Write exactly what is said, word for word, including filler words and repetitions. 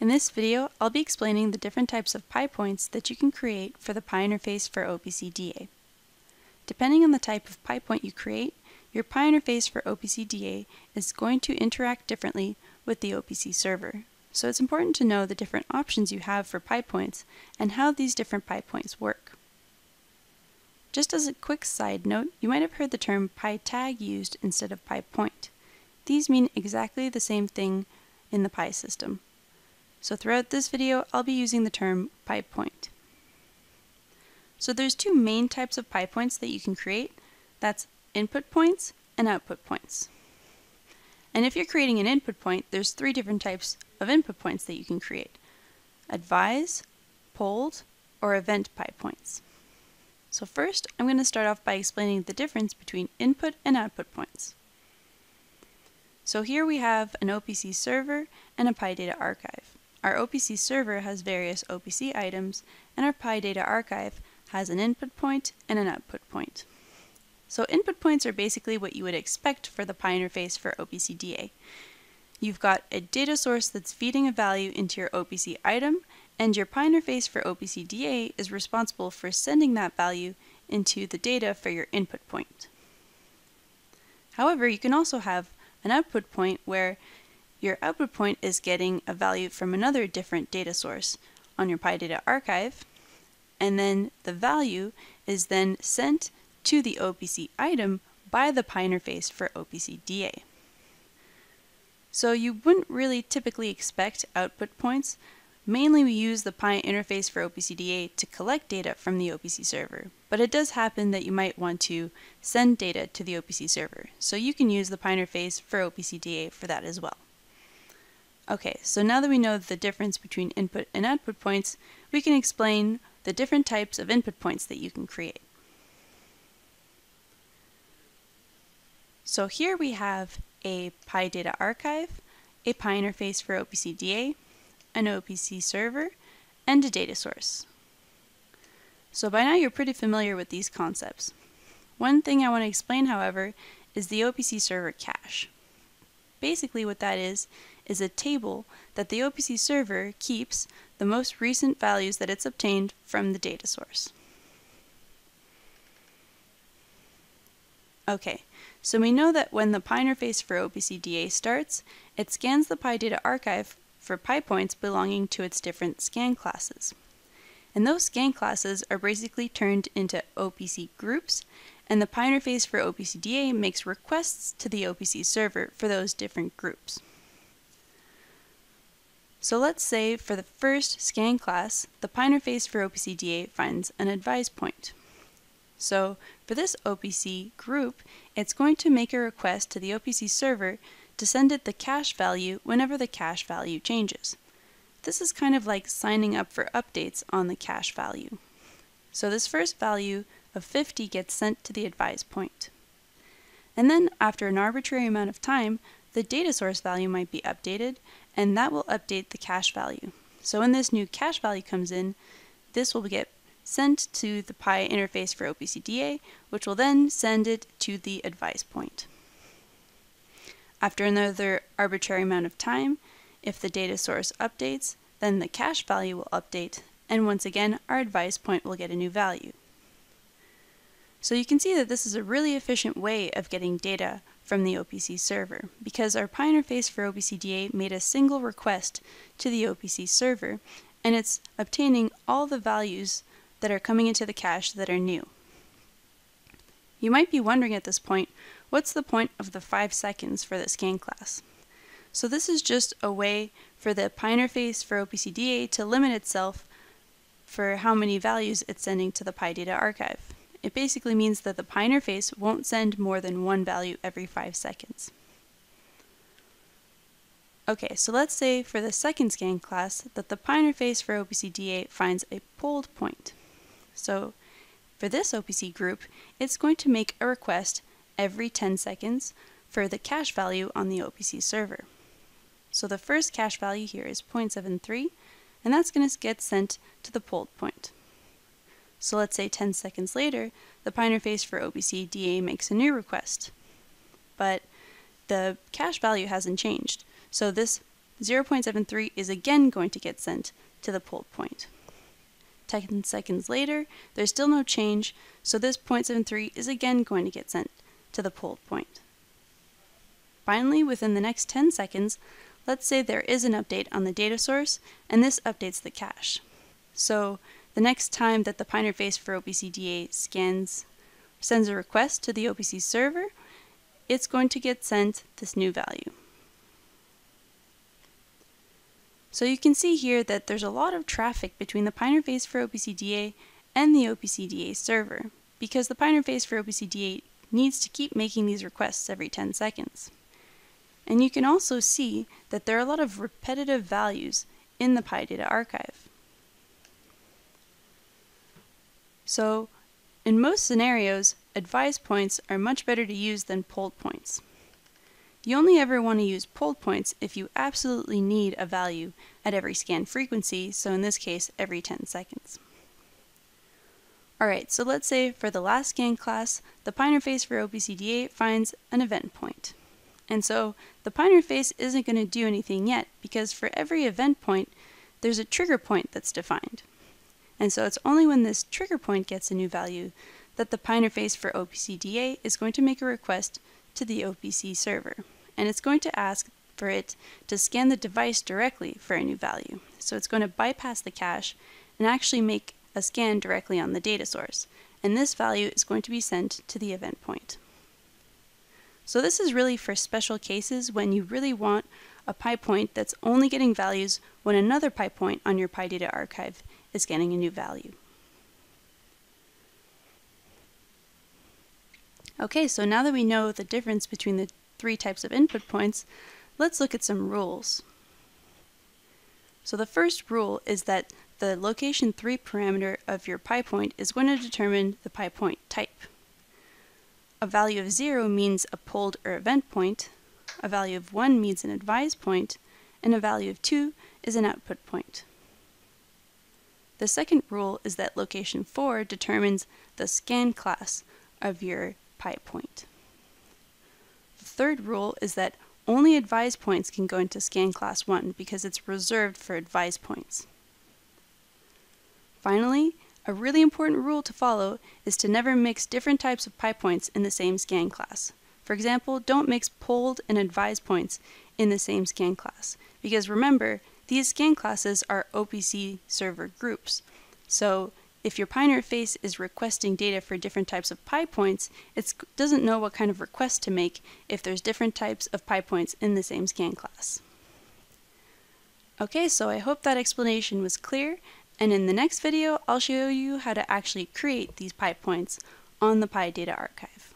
In this video, I'll be explaining the different types of P I points that you can create for the P I interface for O P C D A. Depending on the type of P I point you create, your P I interface for O P C D A is going to interact differently with the O P C server. So it's important to know the different options you have for P I points and how these different P I points work. Just as a quick side note, you might have heard the term P I tag used instead of P I point. These mean exactly the same thing in the P I system. So throughout this video, I'll be using the term P I point. So there's two main types of P I points that you can create. That's input points and output points. And if you're creating an input point, there's three different types of input points that you can create: advise, polled, or event P I points. So first, I'm going to start off by explaining the difference between input and output points. So here we have an O P C server and a P I Data Archive. Our O P C server has various O P C items, and our P I Data Archive has an input point and an output point. So input points are basically what you would expect for the P I interface for O P C D A. You've got a data source that's feeding a value into your O P C item, and your P I interface for O P C D A is responsible for sending that value into the data for your input point. However, you can also have an output point where your output point is getting a value from another different data source on your P I Data Archive, and then the value is then sent to the O P C item by the P I interface for O P C D A. So you wouldn't really typically expect output points. Mainly we use the P I interface for O P C D A to collect data from the O P C server, but it does happen that you might want to send data to the O P C server, so you can use the P I interface for O P C D A for that as well. Okay, so now that we know the difference between input and output points, we can explain the different types of input points that you can create. So here we have a P I Data Archive, a P I interface for O P C D A, an O P C server, and a data source. So by now you're pretty familiar with these concepts. One thing I want to explain, however, is the O P C server cache. Basically what that is, is a table that the O P C server keeps the most recent values that it's obtained from the data source. Okay, so we know that when the P I interface for O P C D A starts, it scans the P I Data Archive for P I points belonging to its different scan classes. And those scan classes are basically turned into O P C groups, and the P I interface for O P C D A makes requests to the O P C server for those different groups. So let's say for the first scan class, the P I interface for O P C D A finds an advise point. So for this O P C group, it's going to make a request to the O P C server to send it the cache value whenever the cache value changes. This is kind of like signing up for updates on the cache value. So this first value of fifty gets sent to the advise point. And then after an arbitrary amount of time, the data source value might be updated, and that will update the cache value. So when this new cache value comes in, this will get sent to the P I interface for O P C D A, which will then send it to the advise point. After another arbitrary amount of time, if the data source updates, then the cache value will update, and once again our advise point will get a new value. So you can see that this is a really efficient way of getting data from the O P C server, because our P I interface for O P C D A made a single request to the O P C server, and it's obtaining all the values that are coming into the cache that are new. You might be wondering at this point, what's the point of the five seconds for the scan class? So this is just a way for the P I interface for O P C D A to limit itself for how many values it's sending to the P I Data Archive. It basically means that the P I interface won't send more than one value every five seconds. Okay, so let's say for the second scan class that the P I interface for O P C D A finds a polled point. So for this O P C group, it's going to make a request every ten seconds for the cache value on the O P C server. So the first cache value here is zero point seven three, and that's going to get sent to the polled point. So let's say ten seconds later, the P I interface for O P C D A makes a new request, but the cache value hasn't changed. So this zero point seven three is again going to get sent to the polled point. ten seconds later, there's still no change, so this zero point seven three is again going to get sent to the polled point. Finally, within the next ten seconds, let's say there is an update on the data source, and this updates the cache. So the next time that the P I interface for O P C D A scans, sends a request to the O P C server, it's going to get sent this new value. So you can see here that there's a lot of traffic between the P I interface for O P C D A and the O P C D A server, because the P I interface for O P C D A needs to keep making these requests every ten seconds. And you can also see that there are a lot of repetitive values in the P I Data Archive. So in most scenarios, advise points are much better to use than polled points. You only ever want to use polled points if you absolutely need a value at every scan frequency, so in this case, every ten seconds. Alright, so let's say for the last scan class, the P I interface for O P C D A finds an event point. And so the P I interface isn't going to do anything yet, because for every event point, there's a trigger point that's defined. And so it's only when this trigger point gets a new value that the P I interface for O P C D A is going to make a request to the O P C server. And it's going to ask for it to scan the device directly for a new value. So it's going to bypass the cache and actually make a scan directly on the data source. And this value is going to be sent to the event point. So this is really for special cases when you really want a P I point that's only getting values when another P I point on your P I data archive is getting a new value. Okay, so now that we know the difference between the three types of input points, let's look at some rules. So the first rule is that the location three parameter of your P I point is going to determine the P I point type. A value of zero means a polled or event point, a value of one means an advise point, and a value of two is an output point. The second rule is that location four determines the scan class of your P I point. The third rule is that only advise points can go into scan class one because it's reserved for advise points. Finally, a really important rule to follow is to never mix different types of P I points in the same scan class. For example, don't mix polled and advise points in the same scan class, because remember, these scan classes are O P C server groups. So if your P I interface is requesting data for different types of P I points, it doesn't know what kind of request to make if there's different types of P I points in the same scan class. Okay, so I hope that explanation was clear. And in the next video, I'll show you how to actually create these P I points on the P I Data Archive.